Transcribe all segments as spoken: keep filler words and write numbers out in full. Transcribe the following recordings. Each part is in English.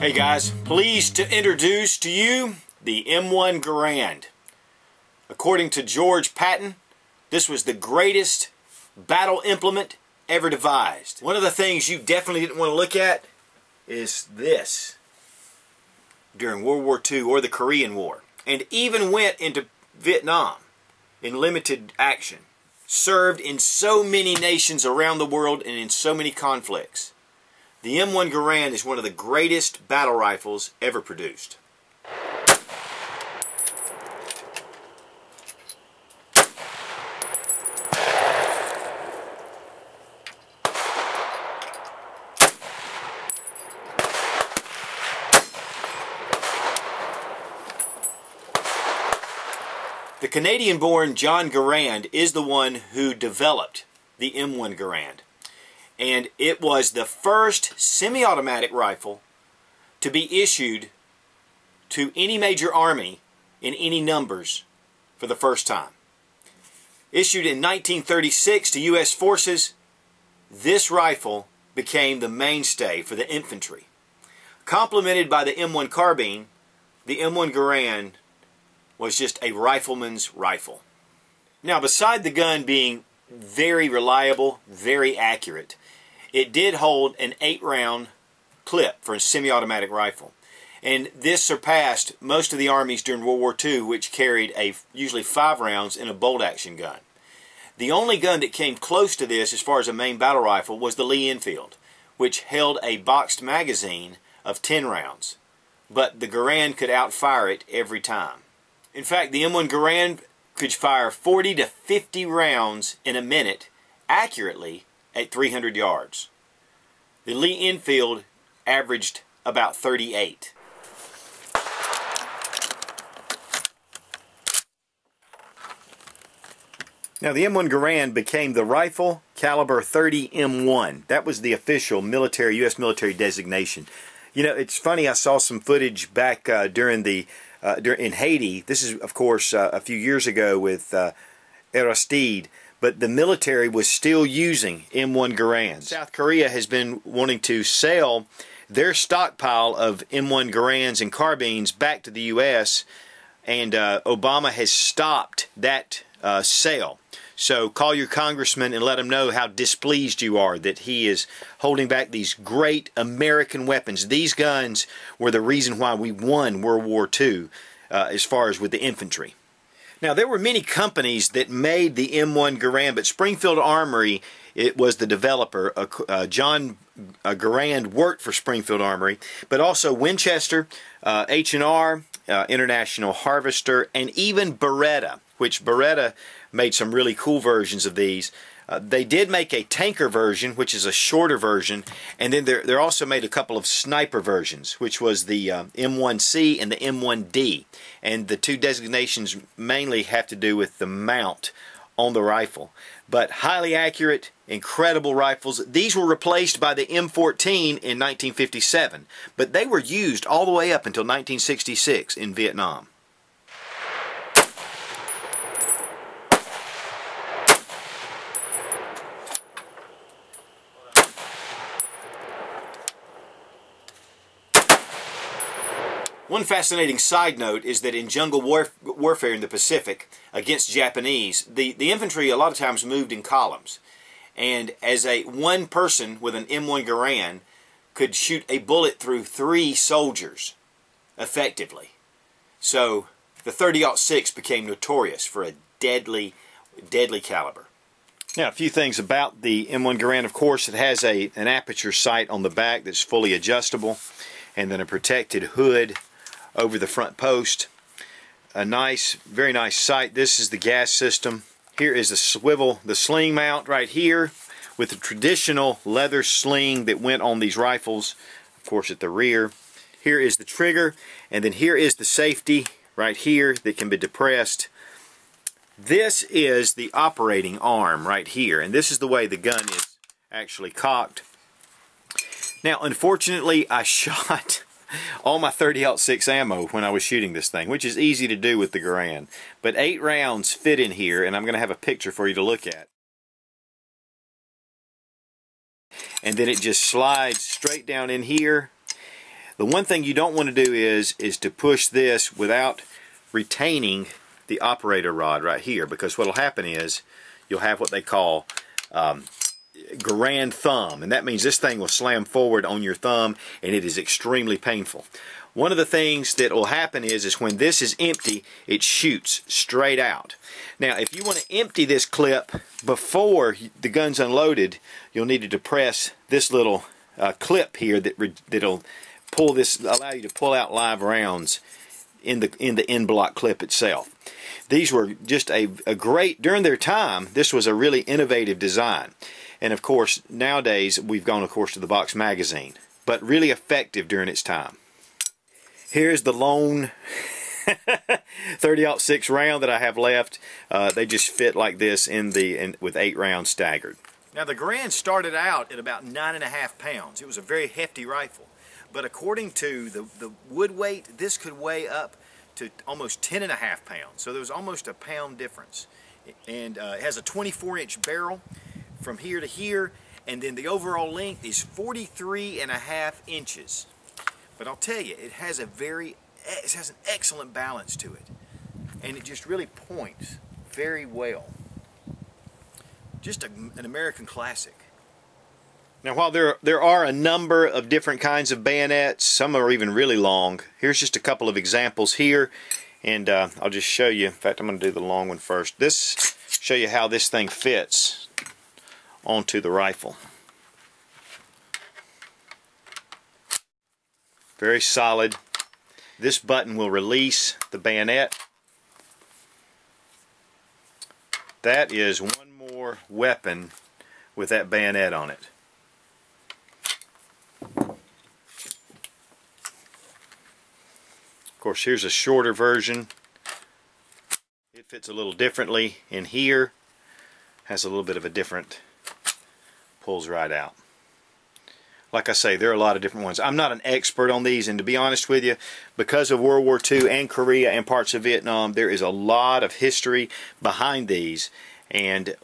Hey guys, pleased to introduce to you the M one Garand. According to George Patton, this was the greatest battle implement ever devised. One of the things you definitely didn't want to look at is this during World War Two or the Korean War, and even went into Vietnam in limited action. Served in so many nations around the world and in so many conflicts. The M one Garand is one of the greatest battle rifles ever produced. The Canadian-born John Garand is the one who developed the M one Garand. And it was the first semi-automatic rifle to be issued to any major army in any numbers for the first time. Issued in nineteen thirty-six to U S forces, this rifle became the mainstay for the infantry. Complemented by the M one carbine, the M one Garand was just a rifleman's rifle. Now, beside the gun being very reliable, very accurate, it did hold an eight round clip for a semi-automatic rifle. And this surpassed most of the armies during World War Two, which carried a usually five rounds in a bolt-action gun. The only gun that came close to this as far as a main battle rifle was the Lee-Enfield, which held a boxed magazine of ten rounds. But the Garand could outfire it every time. In fact, the M one Garand could fire forty to fifty rounds in a minute accurately at three hundred yards. The Lee-Enfield averaged about thirty-eight. Now, the M one Garand became the rifle caliber thirty M one. That was the official military, U S military designation. You know, it's funny, I saw some footage back uh, during the Uh, in Haiti. This is, of course, uh, a few years ago with uh, Aristide, but the military was still using M one Garands. South Korea has been wanting to sell their stockpile of M one Garands and carbines back to the U S, and uh, Obama has stopped that uh, sale. So call your congressman and let him know how displeased you are that he is holding back these great American weapons. These guns were the reason why we won World War Two uh, as far as with the infantry. Now, there were many companies that made the M one Garand, but Springfield Armory, it was the developer. Uh, uh, John uh, Garand worked for Springfield Armory, but also Winchester, uh, H and R, uh, International Harvester, and even Beretta, which Beretta made some really cool versions of these. Uh, they did make a tanker version, which is a shorter version, and then they're, they're also made a couple of sniper versions, which was the uh, M one C and the M one D. And the two designations mainly have to do with the mount on the rifle. But highly accurate, incredible rifles. These were replaced by the M fourteen in nineteen fifty-seven, but they were used all the way up until nineteen sixty-six in Vietnam. One fascinating side note is that in jungle warf warfare in the Pacific against Japanese, the, the infantry a lot of times moved in columns. And as a one person with an M one Garand could shoot a bullet through three soldiers effectively. So the thirty aught six became notorious for a deadly, deadly caliber. Now, a few things about the M one Garand. Of course, it has a, an aperture sight on the back that's fully adjustable, and then a protected hood over the front post. A nice, very nice sight. This is the gas system. Here is the swivel, the sling mount right here with the traditional leather sling that went on these rifles, of course, at the rear. Here is the trigger, and then here is the safety right here that can be depressed. This is the operating arm right here, and this is the way the gun is actually cocked. Now, unfortunately, I shot all my thirty aught six ammo when I was shooting this thing, which is easy to do with the Garand. But eight rounds fit in here, and I'm going to have a picture for you to look at. And then it just slides straight down in here. The one thing you don't want to do is is to push this without retaining the operator rod right here, because what will happen is you'll have what they call um, Garand thumb, and that means this thing will slam forward on your thumb, and it is extremely painful. One of the things that will happen is is when this is empty, it shoots straight out. Now if you want to empty this clip before the gun's unloaded, you'll need to depress this little uh, clip here that re that'll pull this, allow you to pull out live rounds in the in the end block clip itself. These were just a, a great, during their time, this was a really innovative design. And of course, nowadays, we've gone, of course, to the box magazine, but really effective during its time. Here's the lone thirty aught six round that I have left. Uh, they just fit like this in the in, with eight rounds staggered. Now the Garand started out at about nine and a half pounds. It was a very hefty rifle, but according to the, the wood weight, this could weigh up to almost ten and a half pounds. So there was almost a pound difference. And uh, it has a twenty-four inch barrel from here to here, and then the overall length is forty-three and a half inches. But I'll tell you, it has a very, it has an excellent balance to it, and it just really points very well. Just a, an American classic. Now while there, there are a number of different kinds of bayonets, some are even really long, here's just a couple of examples here, and uh, I'll just show you. In fact, I'm going to do the long one first. This, show you how this thing fits onto the rifle. Very solid. This button will release the bayonet. That is one more weapon with that bayonet on it. Of course, here's a shorter version. It fits a little differently in here. Has a little bit of a different, pulls right out. Like I say, there are a lot of different ones. I'm not an expert on these, and to be honest with you, because of World War Two and Korea and parts of Vietnam, there is a lot of history behind these, and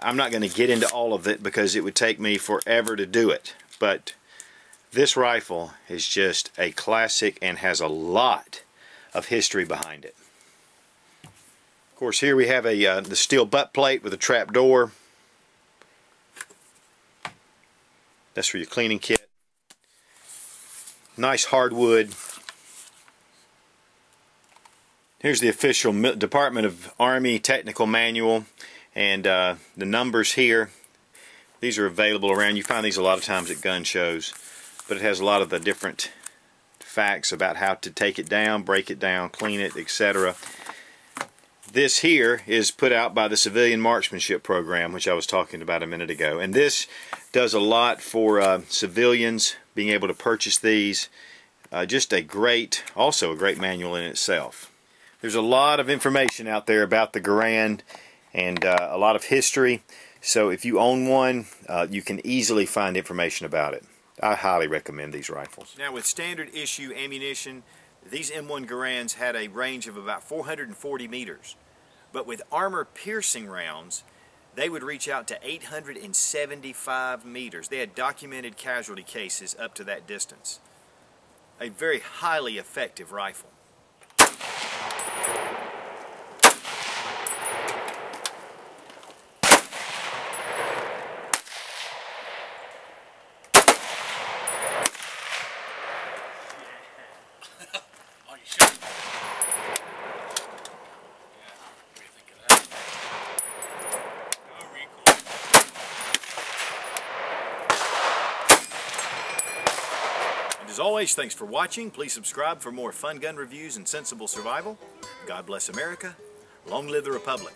I'm not going to get into all of it because it would take me forever to do it. But this rifle is just a classic and has a lot of history behind it. Of course, here we have a uh, the steel butt plate with a trap door. That's for your cleaning kit. Nice hardwood. Here's the official Department of Army technical manual, and uh, the numbers here. These are available around. You find these a lot of times at gun shows, but it has a lot of the different facts about how to take it down, break it down, clean it, et cetera. This here is put out by the Civilian Marksmanship Program, which I was talking about a minute ago. And this does a lot for uh, civilians being able to purchase these. Uh, just a great, also a great manual in itself. There's a lot of information out there about the Garand, and uh, a lot of history. So if you own one, uh, you can easily find information about it. I highly recommend these rifles. Now with standard issue ammunition, these M one Garands had a range of about four hundred forty meters. But with armor-piercing rounds, they would reach out to eight hundred seventy-five meters. They had documented casualty cases up to that distance. A very highly effective rifle. As always, thanks for watching. Please subscribe for more fun gun reviews and sensible survival. God bless America. Long live the Republic.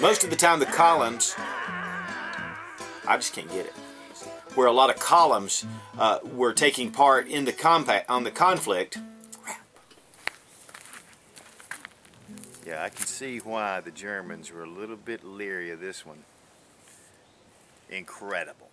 Most of the time the columns, I just can't get it, where a lot of columns uh, were taking part in the combat on the conflict. Yeah, I can see why the Germans were a little bit leery of this one. Incredible.